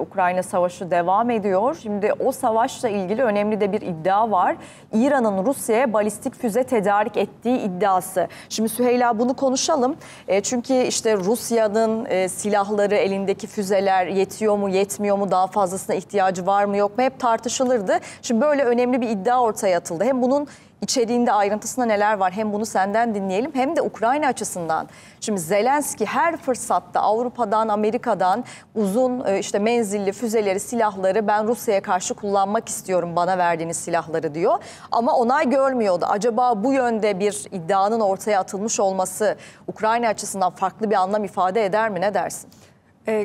Ukrayna savaşı devam ediyor. Şimdi o savaşla ilgili önemli de bir iddia var. İran'ın Rusya'ya balistik füze tedarik ettiği iddiası. Şimdi Süheyla bunu konuşalım. Çünkü işte Rusya'nın silahları, elindeki füzeler yetiyor mu, yetmiyor mu, daha fazlasına ihtiyacı var mı, yok mu hep tartışılırdı. Şimdi böyle önemli bir iddia ortaya atıldı. Hem bunun İçeriğinde ayrıntısında neler var? Hem bunu senden dinleyelim hem de Ukrayna açısından. Şimdi Zelenski her fırsatta Avrupa'dan, Amerika'dan uzun işte menzilli füzeleri, silahları ben Rusya'ya karşı kullanmak istiyorum, bana verdiğiniz silahları diyor. Ama onay görmüyordu. Acaba bu yönde bir iddianın ortaya atılmış olması Ukrayna açısından farklı bir anlam ifade eder mi? Ne dersin?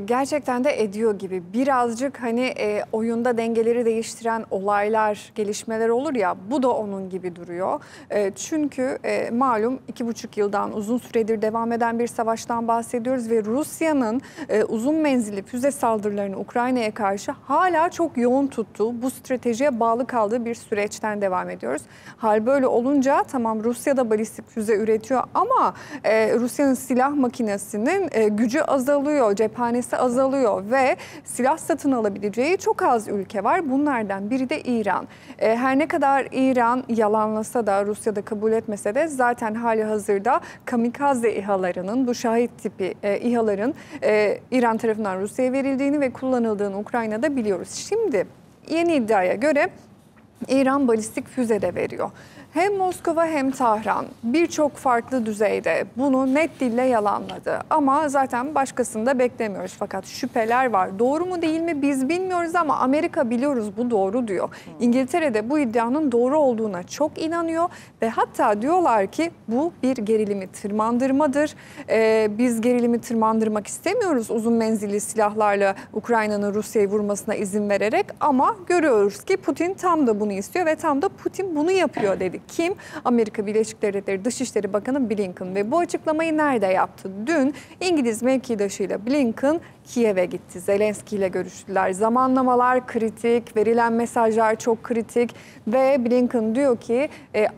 Gerçekten de ediyor gibi. Birazcık oyunda dengeleri değiştiren olaylar, gelişmeler olur ya, bu da onun gibi duruyor. Çünkü malum 2,5 yıldan uzun süredir devam eden bir savaştan bahsediyoruz ve Rusya'nın uzun menzilli füze saldırılarını Ukrayna'ya karşı hala çok yoğun tuttuğu, bu stratejiye bağlı kaldığı bir süreçten devam ediyoruz. Hal böyle olunca tamam, Rusya da balistik füze üretiyor ama Rusya'nın silah makinesinin gücü azalıyor, cephanesi azalıyor ve silah satın alabileceği çok az ülke var. Bunlardan biri de İran. Her ne kadar İran yalanlasa da, Rusya'da kabul etmese de zaten hali hazırda kamikaze İHA'larının, bu şahit tipi İHA'ların İran tarafından Rusya'ya verildiğini ve kullanıldığını Ukrayna'da biliyoruz. Şimdi yeni iddiaya göre İran balistik füze de veriyor. Hem Moskova hem Tahran birçok farklı düzeyde bunu net dille yalanladı. Ama zaten başkasını da beklemiyoruz. Fakat şüpheler var. Doğru mu değil mi biz bilmiyoruz ama Amerika biliyoruz, bu doğru diyor. İngiltere de bu iddianın doğru olduğuna çok inanıyor. Ve hatta diyorlar ki bu bir gerilimi tırmandırmadır. Biz gerilimi tırmandırmak istemiyoruz uzun menzilli silahlarla Ukrayna'nın Rusya'yı vurmasına izin vererek. Ama görüyoruz ki Putin tam da bunu istiyor ve tam da Putin bunu yapıyor dedi. Kim? Amerika Birleşik Devletleri Dışişleri Bakanı Blinken ve bu açıklamayı nerede yaptı? Dün İngiliz mevkidaşıyla Blinken Kiev'e gitti. Zelenski ile görüştüler. Zamanlamalar kritik, verilen mesajlar çok kritik ve Blinken diyor ki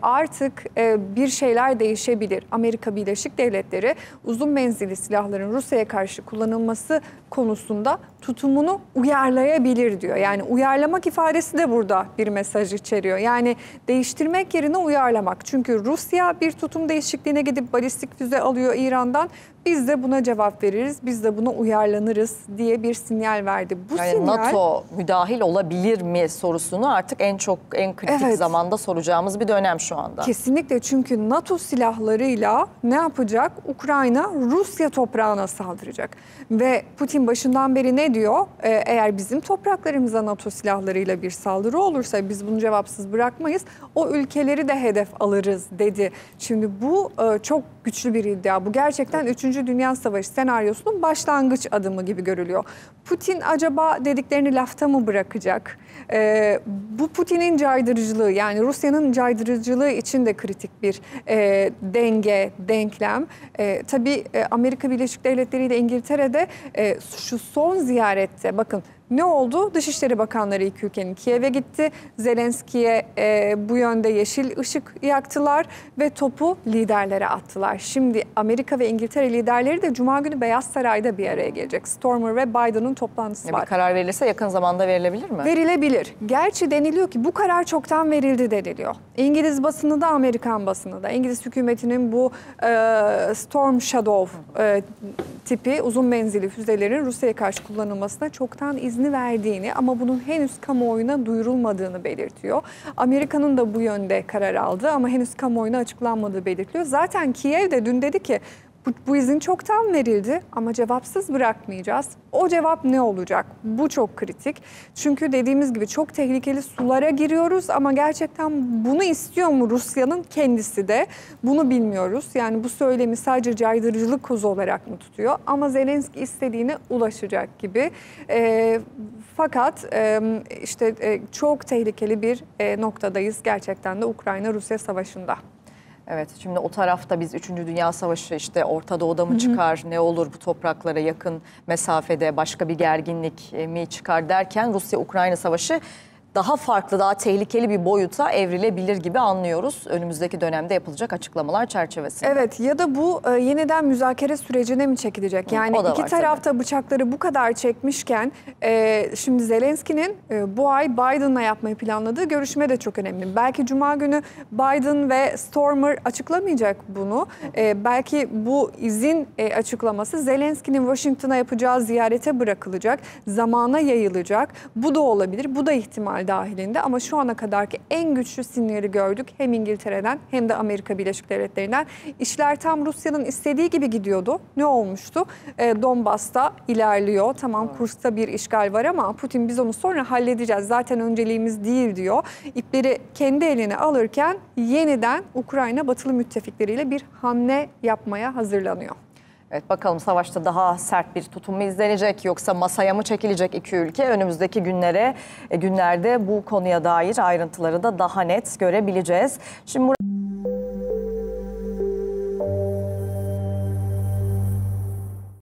artık bir şeyler değişebilir. Amerika Birleşik Devletleri uzun menzilli silahların Rusya'ya karşı kullanılması konusunda tutumunu uyarlayabilir diyor. Yani uyarlamak ifadesi de burada bir mesaj içeriyor. Yani değiştirmek yerine uyarlamak. Çünkü Rusya bir tutum değişikliğine gidip balistik füze alıyor İran'dan. Biz de buna cevap veririz, biz de buna uyarlanırız diye bir sinyal verdi. Bu yani sinyal, NATO müdahil olabilir mi sorusunu artık en kritik zamanda soracağımız bir dönem şu anda. Kesinlikle, çünkü NATO silahlarıyla ne yapacak? Ukrayna Rusya toprağına saldıracak. Ve Putin başından beri ne diyor? Eğer bizim topraklarımıza NATO silahlarıyla bir saldırı olursa biz bunu cevapsız bırakmayız. O ülkeleri de hedef alırız dedi. Şimdi bu çok güçlü bir iddia. Bu gerçekten 3. Dünya Savaşı senaryosunun başlangıç adımı gibi görülüyor. Putin acaba dediklerini lafta mı bırakacak? Bu Putin'in caydırıcılığı, yani Rusya'nın caydırıcılığı için de kritik bir denklem. Tabii Amerika Birleşik Devletleri ile İngiltere'de şu son ziyarette bakın ne oldu? Dışişleri Bakanları iki ülkenin Kiev'e gitti. Zelenski'ye bu yönde yeşil ışık yaktılar ve topu liderlere attılar. Şimdi Amerika ve İngiltere liderleri de Cuma günü Beyaz Saray'da bir araya gelecek. Stormer ve Biden'ın toplantısı var. Bir karar verilirse yakın zamanda verilebilir mi? Verilebilir. Gerçi deniliyor ki bu karar çoktan verildi deniliyor. İngiliz basını da Amerikan basını da. İngiliz hükümetinin bu Storm Shadow tipi uzun menzilli füzelerin Rusya'ya karşı kullanılmasına çoktan izni verdiğini ama bunun henüz kamuoyuna duyurulmadığını belirtiyor. Amerika'nın da bu yönde karar aldı ama henüz kamuoyuna açıklanmadığı belirtiliyor. Zaten Kiev de dün dedi ki bu izin çoktan verildi ama cevapsız bırakmayacağız. O cevap ne olacak? Bu çok kritik. Çünkü dediğimiz gibi çok tehlikeli sulara giriyoruz ama gerçekten bunu istiyor mu Rusya'nın kendisi de? Bunu bilmiyoruz. Yani bu söylemi sadece caydırıcılık kozu olarak mı tutuyor? Ama Zelenski istediğine ulaşacak gibi. Fakat çok tehlikeli bir noktadayız gerçekten de Ukrayna-Rusya savaşında. Evet, şimdi o tarafta biz 3. Dünya Savaşı işte Orta Doğu'da mı çıkar, ne olur bu topraklara yakın mesafede başka bir gerginlik mi çıkar derken Rusya-Ukrayna Savaşı daha farklı, daha tehlikeli bir boyuta evrilebilir gibi anlıyoruz önümüzdeki dönemde yapılacak açıklamalar çerçevesinde. Evet, ya da bu yeniden müzakere sürecine mi çekilecek? Yani iki tarafta tabii bıçakları bu kadar çekmişken şimdi Zelenski'nin bu ay Biden'la yapmayı planladığı görüşme de çok önemli. Belki Cuma günü Biden ve Stormer açıklamayacak bunu. Belki bu izin açıklaması Zelenski'nin Washington'a yapacağı ziyarete bırakılacak, zamana yayılacak. Bu da olabilir, bu da ihtimal dahilinde, ama şu ana kadarki en güçlü sinyali gördük hem İngiltere'den hem de Amerika Birleşik Devletleri'nden. İşler tam Rusya'nın istediği gibi gidiyordu. Ne olmuştu? Donbas'ta ilerliyor. Tamam, kursta bir işgal var ama Putin biz onu sonra halledeceğiz, zaten önceliğimiz değil diyor. İpleri kendi eline alırken yeniden Ukrayna batılı müttefikleriyle bir hamle yapmaya hazırlanıyor. Evet, bakalım savaşta daha sert bir tutum mu izlenecek, yoksa masaya mı çekilecek iki ülke? Önümüzdeki günlerde bu konuya dair ayrıntıları da daha net görebileceğiz. Şimdi